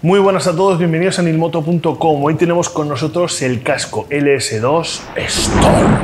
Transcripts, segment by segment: Muy buenas a todos, bienvenidos a Nilmoto.com. Hoy tenemos con nosotros el casco LS2 Storm.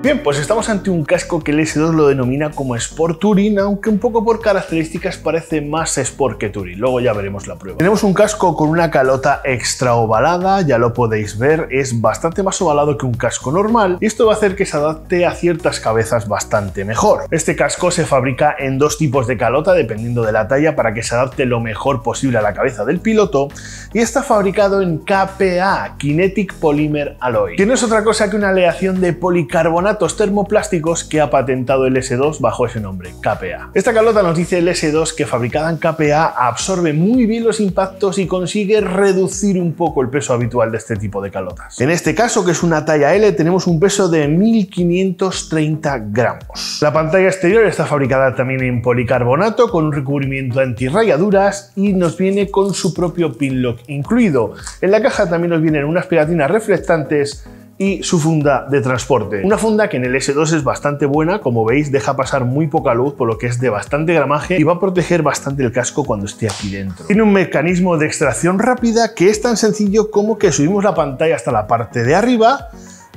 Bien, pues estamos ante un casco que el LS2 lo denomina como Sport Touring, aunque un poco por características parece más Sport que Touring, luego ya veremos la prueba. Tenemos un casco con una calota extra ovalada, ya lo podéis ver, es bastante más ovalado que un casco normal y esto va a hacer que se adapte a ciertas cabezas bastante mejor. Este casco se fabrica en dos tipos de calota dependiendo de la talla para que se adapte lo mejor posible a la cabeza del piloto y está fabricado en KPA, Kinetic Polymer Alloy, que no es otra cosa que una aleación de policarbonato termoplásticos que ha patentado el LS2 bajo ese nombre, KPA. Esta calota nos dice el LS2 que fabricada en KPA absorbe muy bien los impactos y consigue reducir un poco el peso habitual de este tipo de calotas. En este caso, que es una talla L, tenemos un peso de 1530 gramos. La pantalla exterior está fabricada también en policarbonato con un recubrimiento antirrayaduras y nos viene con su propio pinlock incluido. En la caja también nos vienen unas pegatinas reflectantes y su funda de transporte. Una funda que en el LS2 es bastante buena, como veis deja pasar muy poca luz por lo que es de bastante gramaje y va a proteger bastante el casco cuando esté aquí dentro. Tiene un mecanismo de extracción rápida que es tan sencillo como que subimos la pantalla hasta la parte de arriba,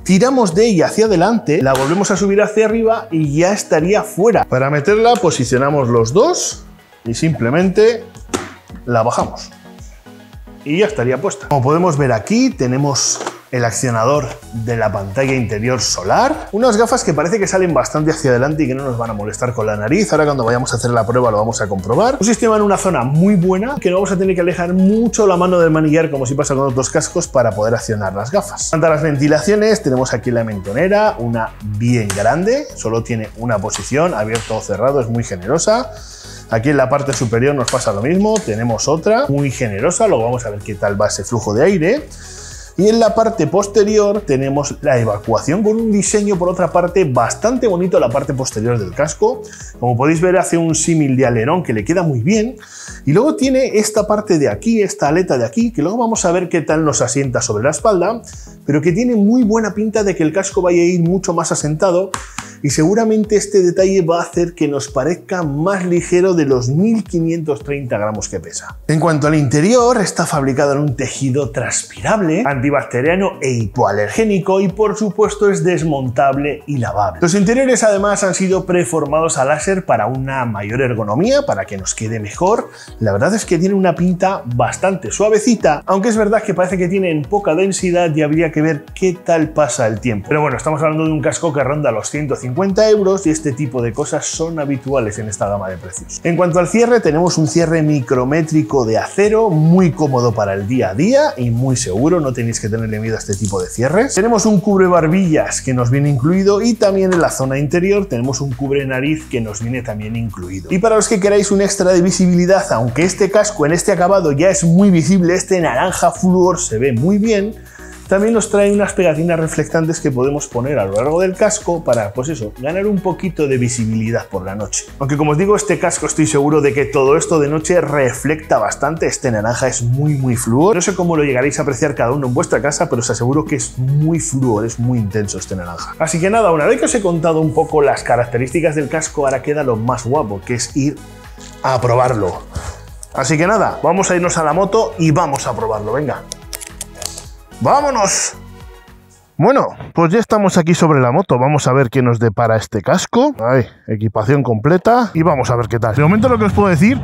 tiramos de ella hacia adelante, la volvemos a subir hacia arriba y ya estaría fuera. Para meterla posicionamos los dos y simplemente la bajamos y ya estaría puesta. Como podemos ver aquí tenemos el accionador de la pantalla interior solar, unas gafas que parece que salen bastante hacia adelante y que no nos van a molestar con la nariz, ahora cuando vayamos a hacer la prueba lo vamos a comprobar. Un sistema en una zona muy buena, que no vamos a tener que alejar mucho la mano del manillar como si pasa con otros cascos para poder accionar las gafas. En cuanto a las ventilaciones, tenemos aquí la mentonera, una bien grande, solo tiene una posición, abierto o cerrado, es muy generosa. Aquí en la parte superior nos pasa lo mismo, tenemos otra muy generosa, luego vamos a ver qué tal va ese flujo de aire. Y en la parte posterior tenemos la evacuación con un diseño por otra parte bastante bonito, la parte posterior del casco. Como podéis ver hace un símil de alerón que le queda muy bien. Y luego tiene esta parte de aquí, esta aleta de aquí, que luego vamos a ver qué tal nos asienta sobre la espalda, pero que tiene muy buena pinta de que el casco vaya a ir mucho más asentado y seguramente este detalle va a hacer que nos parezca más ligero de los 1530 gramos que pesa. En cuanto al interior, está fabricado en un tejido transpirable, antibacteriano e hipoalergénico y por supuesto es desmontable y lavable. Los interiores además han sido preformados a láser para una mayor ergonomía, para que nos quede mejor. La verdad es que tiene una pinta bastante suavecita, aunque es verdad que parece que tienen poca densidad y habría que ver qué tal pasa el tiempo. Pero bueno, estamos hablando de un casco que ronda los 150 euros y este tipo de cosas son habituales en esta gama de precios. En cuanto al cierre, tenemos un cierre micrométrico de acero, muy cómodo para el día a día y muy seguro, no tenéis que tenerle miedo a este tipo de cierres. Tenemos un cubre barbillas que nos viene incluido y también en la zona interior tenemos un cubre nariz que nos viene también incluido. Y para los que queráis un extra de visibilidad, aunque este casco en este acabado ya es muy visible, este naranja flúor se ve muy bien. También nos trae unas pegatinas reflectantes que podemos poner a lo largo del casco para, pues eso, ganar un poquito de visibilidad por la noche. Aunque como os digo, este casco estoy seguro de que todo esto de noche refleja bastante, este naranja es muy fluor. No sé cómo lo llegaréis a apreciar cada uno en vuestra casa, pero os aseguro que es muy fluor, es muy intenso este naranja. Así que nada, una vez que os he contado un poco las características del casco, ahora queda lo más guapo, que es ir a probarlo. Así que nada, vamos a irnos a la moto y vamos a probarlo, venga. ¡Vámonos! Bueno, pues ya estamos aquí sobre la moto. Vamos a ver qué nos depara este casco. Ahí, equipación completa. Y vamos a ver qué tal. De momento lo que os puedo decir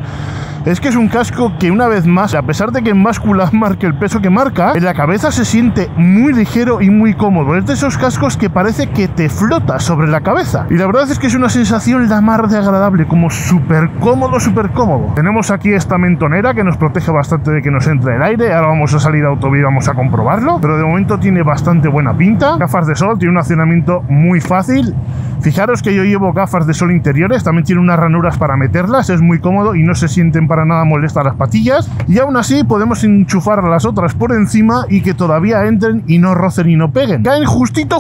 es que es un casco que una vez más, a pesar de que en báscula marque el peso que marca, en la cabeza se siente muy ligero y muy cómodo. Es de esos cascos que parece que te flota sobre la cabeza. Y la verdad es que es una sensación la mar de agradable, como súper cómodo, súper cómodo. Tenemos aquí esta mentonera que nos protege bastante de que nos entre el aire. Ahora vamos a salir a autovía y vamos a comprobarlo. Pero de momento tiene bastante buena pinta. Gafas de sol, tiene un accionamiento muy fácil. Fijaros que yo llevo gafas de sol interiores. También tiene unas ranuras para meterlas. Es muy cómodo y no se sienten para para nada molesta las patillas, y aún así podemos enchufar las otras por encima y que todavía entren y no rocen y no peguen. Caen justito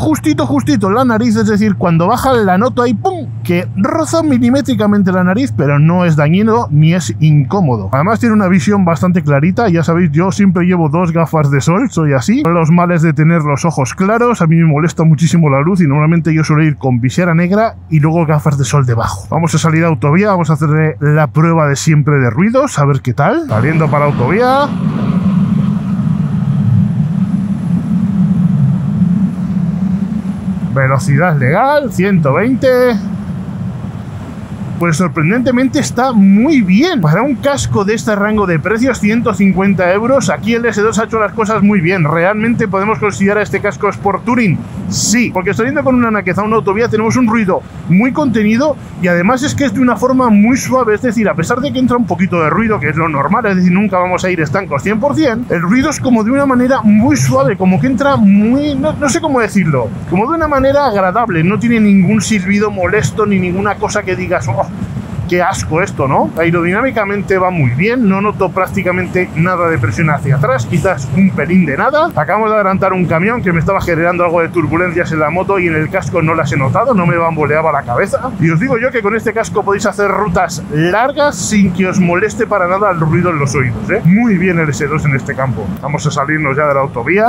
en la nariz, es decir, cuando bajan la nota y ¡pum!, que roza milimétricamente la nariz, pero no es dañino ni es incómodo. Además tiene una visión bastante clarita, ya sabéis, yo siempre llevo dos gafas de sol, soy así. Son los males de tener los ojos claros, a mí me molesta muchísimo la luz y normalmente yo suelo ir con visera negra y luego gafas de sol debajo. Vamos a salir a autovía, vamos a hacerle la prueba de siempre de ruidos, a ver qué tal. Saliendo para autovía. Velocidad legal, 120. Pues sorprendentemente está muy bien. Para un casco de este rango de precios, 150 euros, aquí el LS2 ha hecho las cosas muy bien. ¿Realmente podemos considerar este casco Sport Touring? Sí, porque saliendo con una naqueza a una autovía tenemos un ruido muy contenido y además es que es de una forma muy suave. Es decir, a pesar de que entra un poquito de ruido, que es lo normal, es decir, nunca vamos a ir estancos 100%, el ruido es como de una manera muy suave, como que entra muy... no sé cómo decirlo, como de una manera agradable. No tiene ningún silbido molesto ni ninguna cosa que digas... Oh, qué asco esto, ¿no? Aerodinámicamente va muy bien, no noto prácticamente nada de presión hacia atrás, quizás un pelín de nada. Acabamos de adelantar un camión que me estaba generando algo de turbulencias en la moto y en el casco no las he notado, no me bamboleaba la cabeza. Y os digo yo que con este casco podéis hacer rutas largas sin que os moleste para nada el ruido en los oídos, ¿eh? Muy bien el LS2 en este campo. Vamos a salirnos ya de la autovía.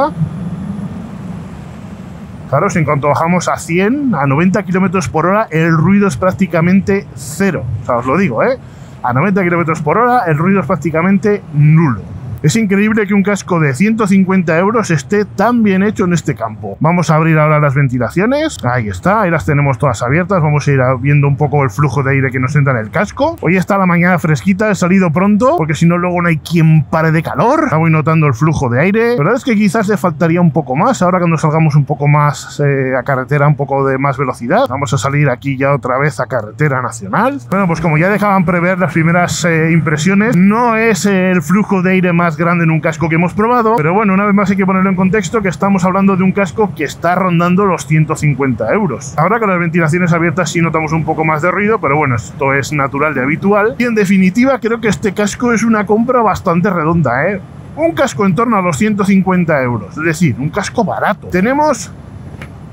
Claro, en cuanto bajamos a 100, a 90 km por hora, el ruido es prácticamente cero. O sea, os lo digo, ¿eh? A 90 km por hora, el ruido es prácticamente nulo. Es increíble que un casco de 150 euros esté tan bien hecho en este campo. Vamos a abrir ahora las ventilaciones. Ahí está, ahí las tenemos todas abiertas. Vamos a ir viendo un poco el flujo de aire que nos entra en el casco. Hoy está la mañana fresquita, he salido pronto, porque si no luego no hay quien pare de calor. Voy notando el flujo de aire. La verdad es que quizás le faltaría un poco más. Ahora cuando salgamos un poco más a carretera, un poco de más velocidad. Vamos a salir aquí ya otra vez a carretera nacional. Bueno, pues como ya dejaban prever las primeras impresiones, no es el flujo de aire más grande en un casco que hemos probado, pero bueno, una vez más hay que ponerlo en contexto que estamos hablando de un casco que está rondando los 150 euros. Ahora con las ventilaciones abiertas sí notamos un poco más de ruido, pero bueno, esto es natural y habitual. Y en definitiva creo que este casco es una compra bastante redonda, ¿eh? Un casco en torno a los 150 euros, es decir, un casco barato. Tenemos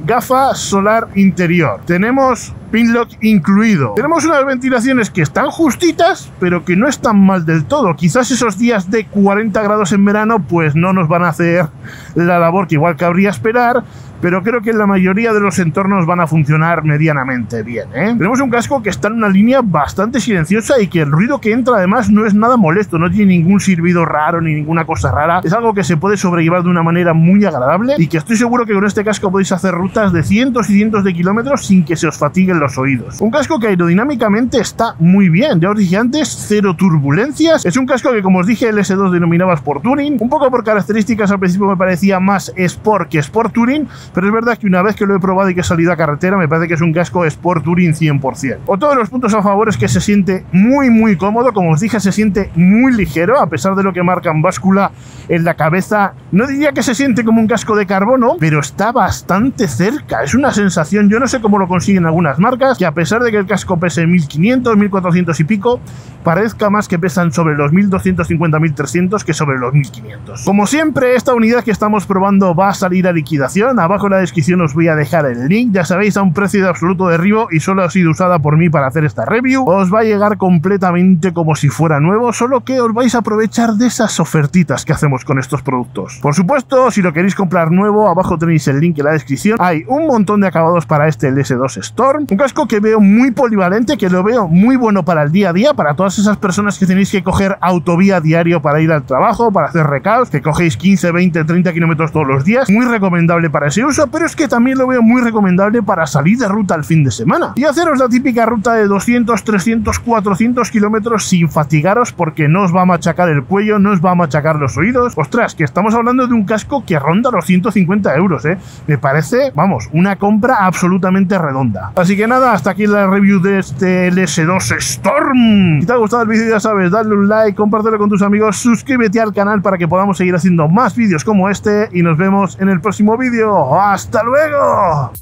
gafa solar interior, tenemos pinlock incluido, tenemos unas ventilaciones que están justitas pero que no están mal del todo. Quizás esos días de 40 grados en verano pues no nos van a hacer la labor que igual cabría esperar, pero creo que en la mayoría de los entornos van a funcionar medianamente bien, ¿eh? Tenemos un casco que está en una línea bastante silenciosa y que el ruido que entra además no es nada molesto, no tiene ningún silbido raro ni ninguna cosa rara. Es algo que se puede sobrellevar de una manera muy agradable y que estoy seguro que con este casco podéis hacer rutas de cientos y cientos de kilómetros sin que se os fatiguen los oídos. Un casco que aerodinámicamente está muy bien, ya os dije antes, cero turbulencias. Es un casco que, como os dije, el LS2 denominaba Sport Touring, un poco por características al principio me parecía más Sport que Sport Touring, pero es verdad que una vez que lo he probado y que he salido a carretera me parece que es un casco Sport Touring 100%. Otro de los puntos a favor es que se siente muy cómodo, como os dije, se siente muy ligero, a pesar de lo que marcan báscula en la cabeza. No diría que se siente como un casco de carbono, pero está bastante cerca, es una sensación, yo no sé cómo lo consiguen algunas marcas, que a pesar de que el casco pese 1500, 1400 y pico, parezca más que pesan sobre los 1250, 1300 que sobre los 1500. Como siempre, esta unidad que estamos probando va a salir a liquidación. Abajo en la descripción os voy a dejar el link, ya sabéis, a un precio de absoluto derribo y solo ha sido usada por mí para hacer esta review. Os va a llegar completamente como si fuera nuevo, solo que os vais a aprovechar de esas ofertitas que hacemos con estos productos. Por supuesto, si lo queréis comprar nuevo, abajo tenéis el link en la descripción. Hay un montón de acabados para este LS2 Storm, un casco que veo muy polivalente, que lo veo muy bueno para el día a día, para todas esas personas que tenéis que coger autovía diario para ir al trabajo, para hacer recados, que cogéis 15, 20, 30 kilómetros todos los días, muy recomendable para ese uso, pero es que también lo veo muy recomendable para salir de ruta el fin de semana y haceros la típica ruta de 200, 300, 400 kilómetros sin fatigaros, porque no os va a machacar el cuello, no os va a machacar los oídos. Ostras, que estamos hablando de un casco que ronda los 150 euros, ¿eh? Me parece, vamos, una compra absolutamente redonda. Así que nada, hasta aquí la review de este LS2 Storm. Si te ha gustado el vídeo, ya sabes, dale un like, compártelo con tus amigos, suscríbete al canal para que podamos seguir haciendo más vídeos como este y nos vemos en el próximo vídeo. ¡Hasta luego!